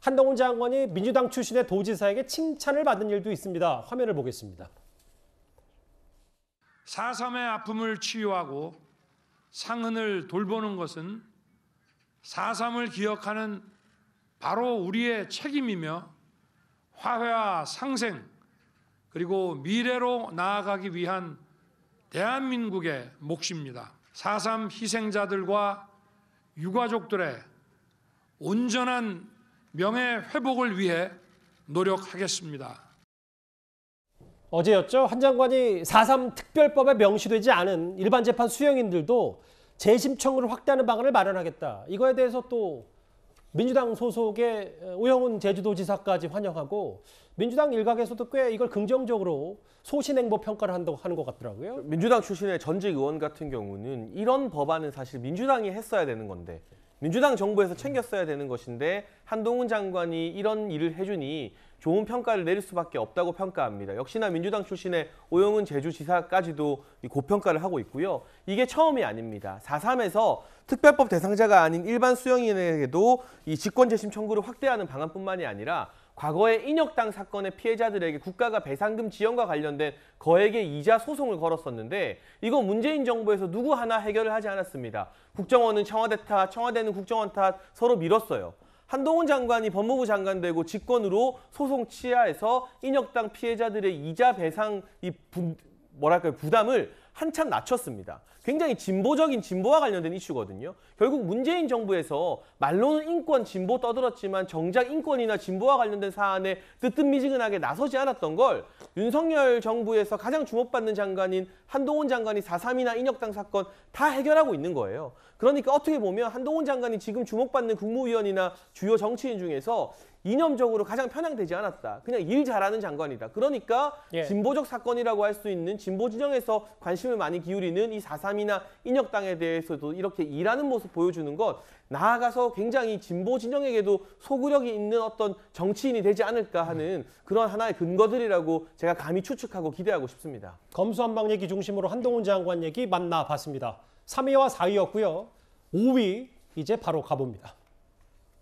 한동훈 장관이 민주당 출신의 도지사에게 칭찬을 받은 일도 있습니다. 화면을 보겠습니다. 4.3의 아픔을 치유하고 상흔을 돌보는 것은 4.3을 기억하는 바로 우리의 책임이며 화해와 상생 그리고 미래로 나아가기 위한 대한민국의 몫입니다. 4.3 희생자들과 유가족들의 온전한 명예 회복을 위해 노력하겠습니다. 어제였죠. 한 장관이 4.3 특별법에 명시되지 않은 일반 재판 수형인들도 재심 청구를 확대하는 방안을 마련하겠다. 이거에 대해서 또 민주당 소속의 오영훈 제주도지사까지 환영하고 민주당 일각에서도 꽤 이걸 긍정적으로 소신행보 평가를 한다고 하는 것 같더라고요. 민주당 출신의 전직 의원 같은 경우는 이런 법안은 사실 민주당이 했어야 되는 건데 민주당 정부에서 챙겼어야 되는 것인데 한동훈 장관이 이런 일을 해주니 좋은 평가를 내릴 수밖에 없다고 평가합니다. 역시나 민주당 출신의 오영훈 제주지사까지도 고평가를 하고 있고요. 이게 처음이 아닙니다. 4.3에서 특별법 대상자가 아닌 일반 수형인에게도 이 직권재심 청구를 확대하는 방안뿐만이 아니라 과거의 인혁당 사건의 피해자들에게 국가가 배상금 지원과 관련된 거액의 이자 소송을 걸었었는데 이거 문재인 정부에서 누구 하나 해결을 하지 않았습니다. 국정원은 청와대 탓, 청와대는 국정원 탓 서로 밀었어요. 한동훈 장관이 법무부 장관 되고 직권으로 소송 취하해서 인혁당 피해자들의 이자 배상 부담을 한참 낮췄습니다. 굉장히 진보적인 진보와 관련된 이슈거든요. 결국 문재인 정부에서 말로는 인권 진보 떠들었지만 정작 인권이나 진보와 관련된 사안에 뜨뜻미지근하게 나서지 않았던 걸 윤석열 정부에서 가장 주목받는 장관인 한동훈 장관이 4.3이나 인혁당 사건 다 해결하고 있는 거예요. 그러니까 어떻게 보면 한동훈 장관이 지금 주목받는 국무위원이나 주요 정치인 중에서 이념적으로 가장 편향되지 않았다. 그냥 일 잘하는 장관이다. 그러니까 진보적 사건이라고 할 수 있는 진보 진영에서 관심을 많이 기울이는 이 4.3이나 인혁당에 대해서도 이렇게 일하는 모습 보여주는 것 나아가서 굉장히 진보 진영에게도 소구력이 있는 어떤 정치인이 되지 않을까 하는 그런 하나의 근거들이라고 제가 감히 추측하고 기대하고 싶습니다. 검수한방 얘기 중심으로 한동훈 장관 얘기 만나봤습니다. 3위와 4위였고요. 5위 이제 바로 가봅니다.